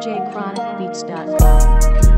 djkronicbeats.com